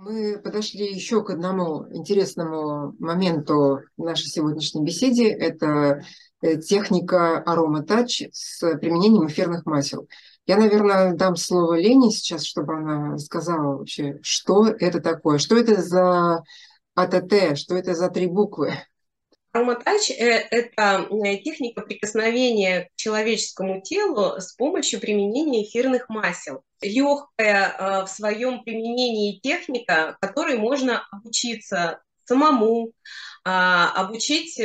мы подошли еще к одному интересному моменту в нашей сегодняшней беседе. Это техника AromaTouch с применением эфирных масел. Я, наверное, дам слово Лене сейчас, чтобы она сказала вообще, что это такое, что это за АТТ, что это за 3 буквы. Ароматач – это техника прикосновения к человеческому телу с помощью применения эфирных масел. Легкая в своем применении техника, которой можно обучиться самому, обучить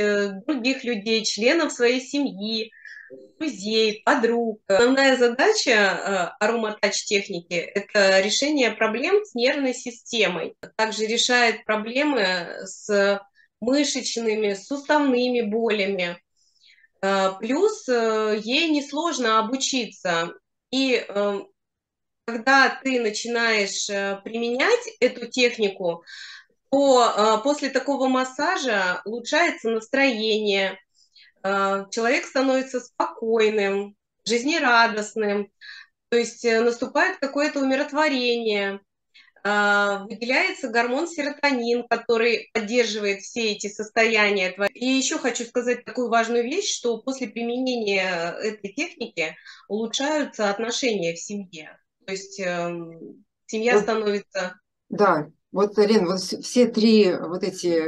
других людей, членов своей семьи, друзей, подруг. Основная задача ароматач-техники – это решение проблем с нервной системой. Также решает проблемы с мышечными, суставными болями. Плюс ей несложно обучиться. И когда ты начинаешь применять эту технику, то после такого массажа улучшается настроение, человек становится спокойным, жизнерадостным, то есть наступает какое-то умиротворение. Выделяется гормон серотонин, который поддерживает все эти состояния. И еще хочу сказать такую важную вещь, что после применения этой техники улучшаются отношения в семье. То есть семья вот, становится... Да, вот, Лен, вот все 3 вот эти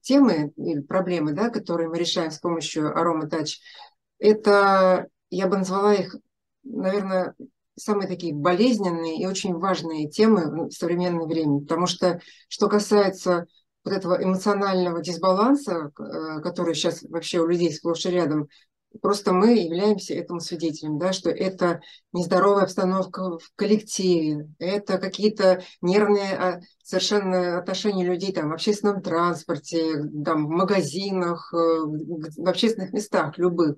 темы или проблемы, да, которые мы решаем с помощью AromaTouch, это, я бы назвала их, наверное... самые такие болезненные и очень важные темы в современное время, потому что, что касается вот этого эмоционального дисбаланса, который сейчас вообще у людей сплошь и рядом, просто мы являемся этому свидетелем, да, что это нездоровая обстановка в коллективе, это какие-то нервные совершенно отношения людей там, в общественном транспорте, там, в магазинах, в общественных местах любых.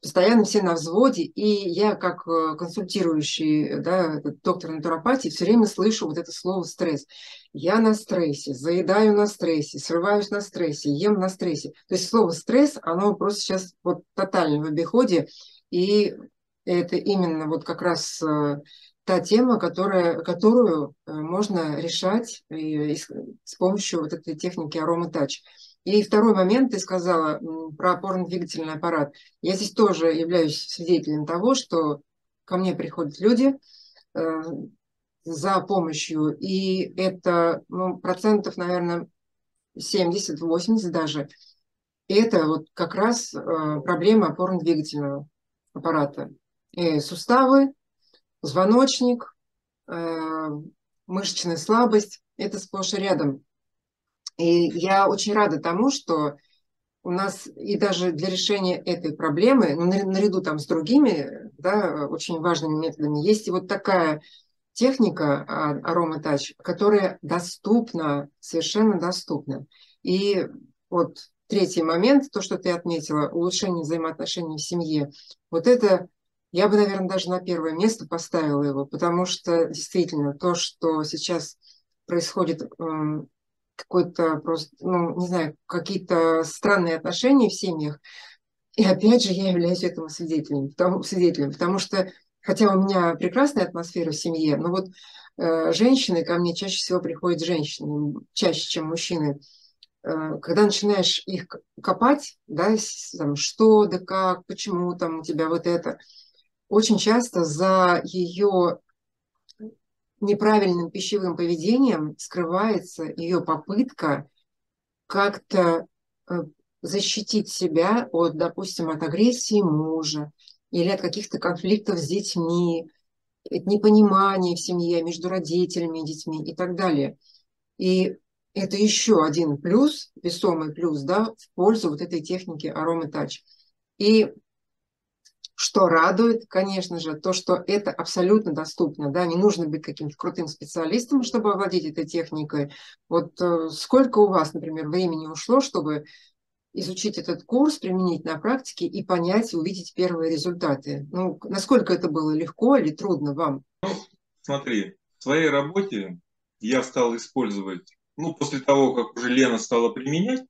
Постоянно все на взводе, и я, как консультирующий, да, доктор натуропатии, все время слышу вот это слово «стресс». Я на стрессе, заедаю на стрессе, срываюсь на стрессе, ем на стрессе. То есть слово «стресс», оно просто сейчас вот тотально в обиходе, и это именно вот как раз та тема, которую можно решать с помощью вот этой техники AromaTouch. И второй момент, ты сказала про опорно-двигательный аппарат. Я здесь тоже являюсь свидетелем того, что ко мне приходят люди за помощью, и это процентов, наверное, 70-80 даже. И это вот как раз проблема опорно-двигательного аппарата. И суставы, позвоночник, мышечная слабость – это сплошь и рядом. И я очень рада тому, что у нас и даже для решения этой проблемы, ну, наряду там с другими, да, очень важными методами, есть и вот такая техника AromaTouch, которая доступна, совершенно доступна. И вот 3-й момент, то, что ты отметила, улучшение взаимоотношений в семье, вот это я бы, наверное, даже на первое место поставила его, потому что действительно то, что сейчас происходит... какой-то просто, ну, не знаю, какие-то странные отношения в семьях. И опять же я являюсь этому свидетелем, потому что, хотя у меня прекрасная атмосфера в семье, но вот женщины, ко мне чаще всего приходят женщины, чаще, чем мужчины. Когда начинаешь их копать, да, там, что, да как, почему там у тебя вот это, очень часто за ее... неправильным пищевым поведением скрывается ее попытка как-то защитить себя от, допустим, от агрессии мужа или от каких-то конфликтов с детьми, от непонимания в семье между родителями и детьми и так далее. И это еще один плюс, весомый плюс, да, в пользу вот этой техники AromaTouch. И что радует, конечно же, то, что это абсолютно доступно. Да? Не нужно быть каким-то крутым специалистом, чтобы овладеть этой техникой. Вот сколько у вас, например, времени ушло, чтобы изучить этот курс, применить на практике и понять, увидеть первые результаты? Ну, насколько это было легко или трудно вам? Ну, смотри, в своей работе я стал использовать, ну, после того, как уже Лена стала применять,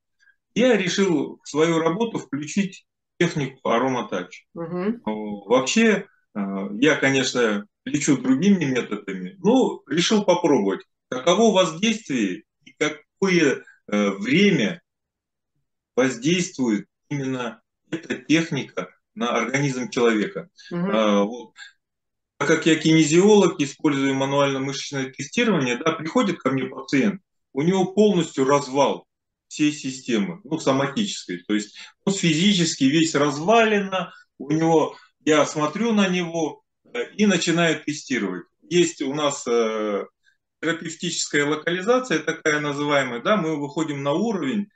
я решил в свою работу включить технику AromaTouch. Угу. Вообще, я, конечно, лечу другими методами, но решил попробовать. каково воздействие и какое время воздействует именно эта техника на организм человека. Угу. Так как я кинезиолог, использую мануально-мышечное тестирование, да, приходит ко мне пациент, у него полностью развал всей системы, ну, соматической. То есть он физически весь развалено, у него, я смотрю на него и начинаю тестировать. Есть у нас терапевтическая локализация, такая называемая, да, мы выходим на уровень,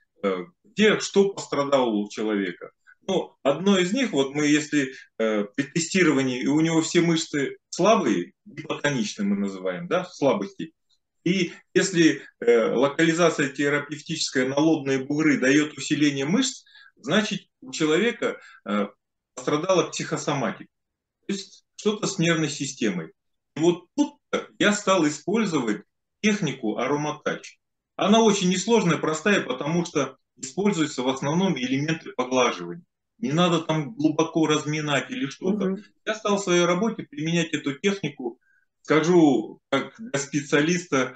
где что пострадало у человека. Ну, одно из них, вот мы если при тестировании, и у него все мышцы слабые, гипотоничные мы называем, да, слабости. И если локализация терапевтическая на лобные бугры дает усиление мышц, значит у человека пострадала психосоматика, то есть что-то с нервной системой. И вот тут я стал использовать технику AromaTouch. Она очень несложная, простая, потому что используются в основном элементы поглаживания. Не надо там глубоко разминать или что-то. Угу. Я стал в своей работе применять эту технику. Скажу, как для специалиста,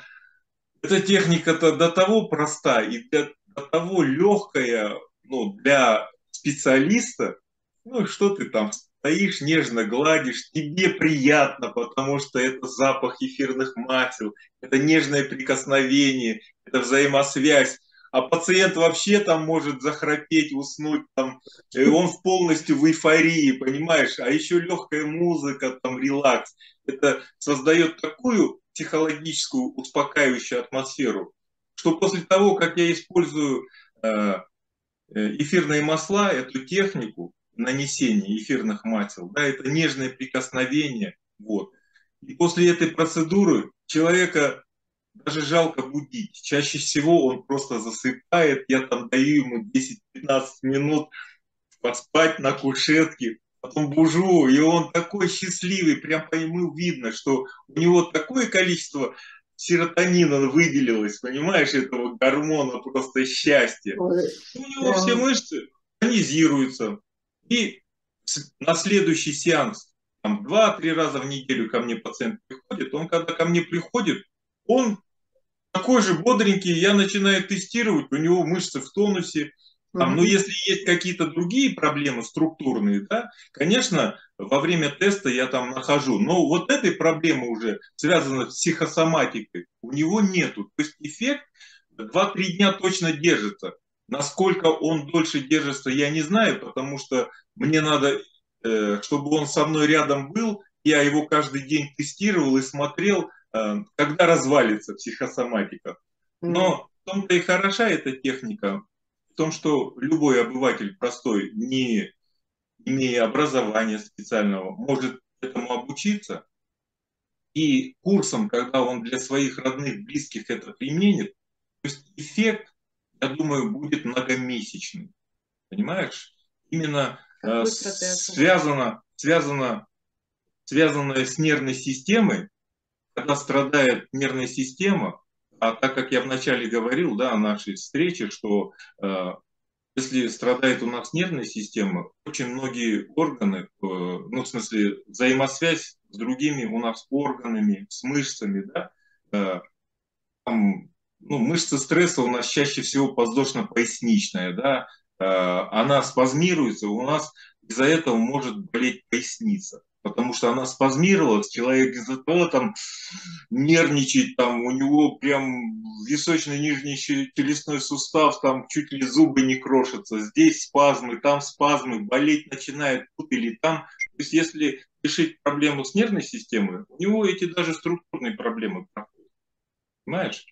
эта техника-то до того проста и до того легкая, ну, для специалиста, ну что ты там стоишь, нежно гладишь, тебе приятно, потому что это запах эфирных масел, это нежное прикосновение, это взаимосвязь. А пациент вообще там может захрапеть, уснуть, там, и он полностью в эйфории, понимаешь? А еще легкая музыка, там, релакс. Это создает такую психологическую успокаивающую атмосферу, что после того, как я использую эфирные масла, эту технику нанесения эфирных масел, да, это нежное прикосновение, вот. И после этой процедуры человека... Даже жалко будить. Чаще всего он просто засыпает. Я там даю ему 10-15 минут поспать на кушетке. Потом бужу, и он такой счастливый. Прям по нему видно, что у него такое количество серотонина выделилось. Понимаешь, этого гормона просто счастья. Ой. У него все мышцы тонизируются. И на следующий сеанс, там 2-3 раза в неделю ко мне пациент приходит. Он когда ко мне приходит, он такой же бодренький, я начинаю тестировать, у него мышцы в тонусе. Там, но если есть какие-то другие проблемы структурные, да, конечно, во время теста я там нахожу. Но вот этой проблемы уже, связанной с психосоматикой, у него нету. То есть эффект 2-3 дня точно держится. Насколько он дольше держится, я не знаю, потому что мне надо, чтобы он со мной рядом был. Я его каждый день тестировал и смотрел, когда развалится психосоматика. Но в том-то и хороша эта техника, в том, что любой обыватель простой, не имея образования специального, может этому обучиться. И курсом, когда он для своих родных, близких это применит, то есть эффект, я думаю, будет многомесячный. Понимаешь? Именно связано с нервной системой. Когда страдает нервная система, а так как я вначале говорил, да, о нашей встрече, что если страдает у нас нервная система, очень многие органы, ну, в смысле, взаимосвязь с другими у нас органами, с мышцами, да, там, ну, мышца стресса у нас чаще всего подвздошно-поясничная, да, она спазмируется, у нас из-за этого может болеть поясница. Потому что она спазмировалась, человек из-за того там нервничает, там у него прям височно-нижний челюстной сустав, там чуть ли зубы не крошатся, здесь спазмы, там спазмы, болеть начинает тут или там. То есть если решить проблему с нервной системой, у него эти даже структурные проблемы проходят. Понимаешь?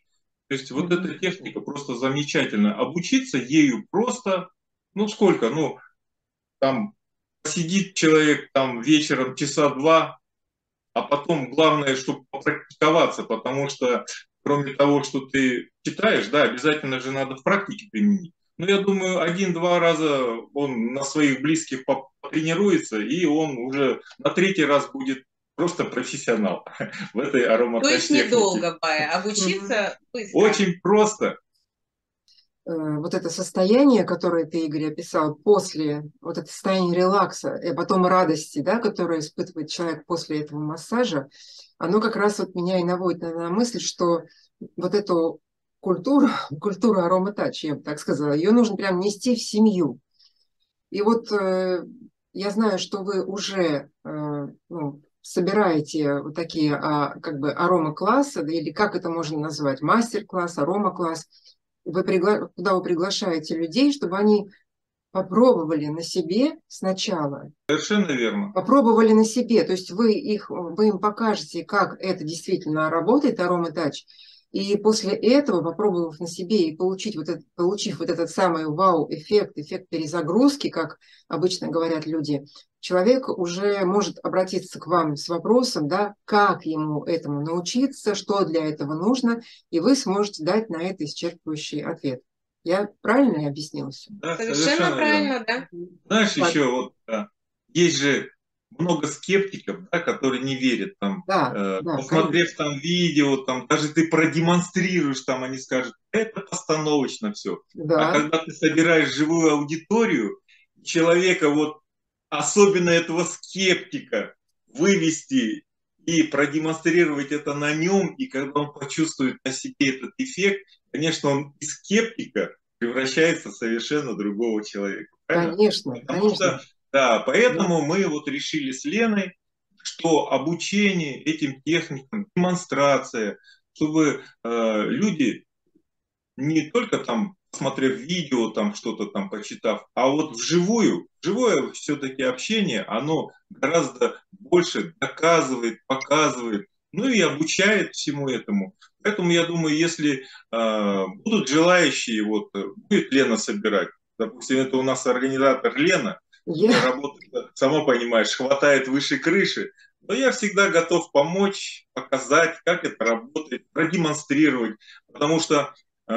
То есть вот эта техника просто замечательная. Обучиться ею просто, ну сколько, ну там... Сидит человек там вечером часа 2, а потом главное, чтобы попрактиковаться, потому что кроме того, что ты читаешь, да, обязательно же надо в практике применить. Но я думаю, 1-2 раза он на своих близких потренируется, и он уже на 3-й раз будет просто профессионал в этой ароматотехнике. То есть недолго, Бая, обучиться быстро. Очень просто. Вот это состояние, которое ты, Игорь, описал, после, вот это состояние релакса, и потом радости, да, которое испытывает человек после этого массажа, оно как раз вот меня и наводит на мысль, что вот эту культуру ароматач, я бы так сказала, ее нужно прям нести в семью. И вот я знаю, что вы уже собираете вот такие как бы аромаклассы, или как это можно назвать, мастер-класс, аромакласс, куда вы приглашаете людей, чтобы они попробовали на себе сначала. Совершенно верно. Попробовали на себе, то есть вы им покажете, как это действительно работает, ароматач, и после этого, попробовав на себе и получив вот этот самый вау-эффект, эффект перезагрузки, как обычно говорят люди, человек уже может обратиться к вам с вопросом, да, как ему этому научиться, что для этого нужно, и вы сможете дать на это исчерпывающий ответ. Я правильно объяснила все? Да, совершенно правильно, да. Знаешь, еще вот есть же много скептиков, да, которые не верят, там, посмотрев там видео, там, даже ты продемонстрируешь, там, они скажут, это постановочно все. Да. А когда ты собираешь живую аудиторию, человека, вот, особенно этого скептика, вывести и продемонстрировать это на нем, и когда он почувствует на себе этот эффект, конечно, он из скептика превращается в совершенно другого человека. Правильно? Конечно, конечно. Да, поэтому мы вот решили с Леной, что обучение этим техникам, демонстрация, чтобы люди не только там, посмотрев видео, там что-то там почитав, а вот вживую, живое все-таки общение, оно гораздо больше доказывает, показывает, ну и обучает всему этому. Поэтому я думаю, если будут желающие, вот будет Лена собирать, допустим, это у нас организатор Лена, работает, сама понимаешь, хватает выше крыши, но я всегда готов помочь, показать, как это работает, продемонстрировать, потому что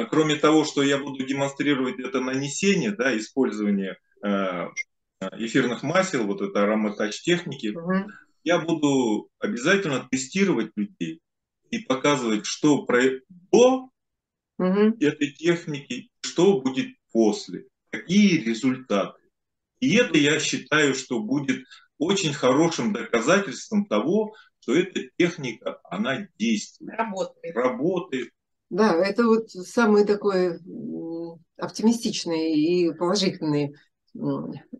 кроме того, что я буду демонстрировать это нанесение, да, использование эфирных масел, вот это ароматач техники, я буду обязательно тестировать людей и показывать, что до этой техники, что будет после, какие результаты. И это, я считаю, что будет очень хорошим доказательством того, что эта техника, она действует. Работает. Работает. Да, это вот самый такой оптимистичный и положительный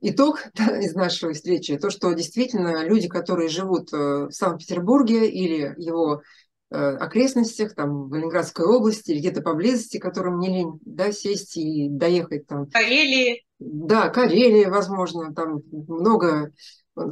итог из нашей встречи. То, что действительно люди, которые живут в Санкт-Петербурге или его окрестностях, там, в Ленинградской области, или где-то поблизости, которым не лень, да, сесть и доехать там. Карелии. Да, Карелия, возможно, там много,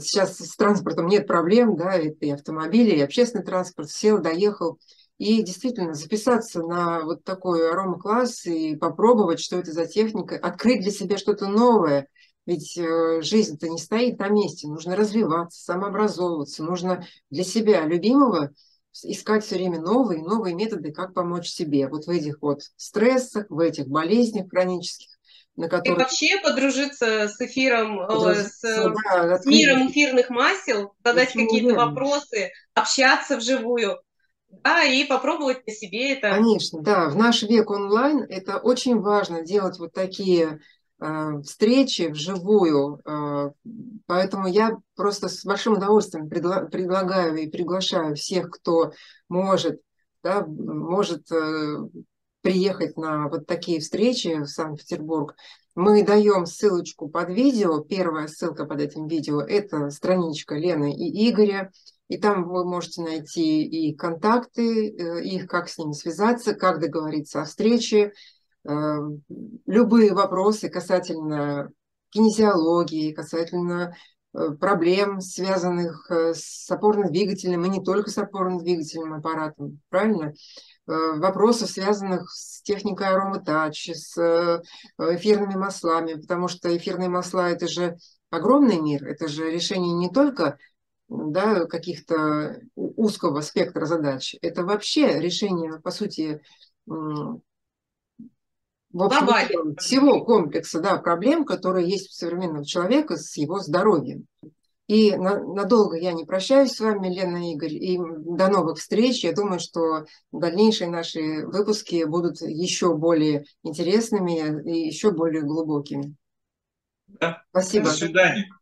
сейчас с транспортом нет проблем, да, это и автомобили, и общественный транспорт, сел, доехал, и действительно записаться на вот такой аромакласс и попробовать, что это за техника, открыть для себя что-то новое, ведь жизнь-то не стоит на месте, нужно развиваться, самообразовываться, нужно для себя любимого искать все время новые и новые методы, как помочь себе, вот в этих вот стрессах, в этих болезнях хронических, на которых... И вообще подружиться с эфиром, с миром эфирных масел, задать какие-то вопросы, общаться вживую, да, и попробовать на себе это. Конечно, да, в наш век онлайн это очень важно делать вот такие встречи вживую, поэтому я просто с большим удовольствием предлагаю и приглашаю всех, кто может, да, может приехать на вот такие встречи в Санкт-Петербург. Мы даем ссылочку под видео. Первая ссылка под этим видео – это страничка Лены и Игоря. И там вы можете найти и контакты, их, как с ними связаться, как договориться о встрече. Любые вопросы касательно кинезиологии, касательно проблем, связанных с опорно-двигательным и не только с опорно-двигательным аппаратом, правильно? Вопросов, связанных с техникой ароматач, с эфирными маслами, потому что эфирные масла – это же огромный мир, это же решение не только, да, каких-то узкого спектра задач, это вообще решение, по сути, всего комплекса, да, проблем, которые есть у современного человека с его здоровьем. И надолго я не прощаюсь с вами, Лена, Игорь, и до новых встреч. Я думаю, что дальнейшие наши выпуски будут еще более интересными и еще более глубокими. Да. Спасибо. До свидания.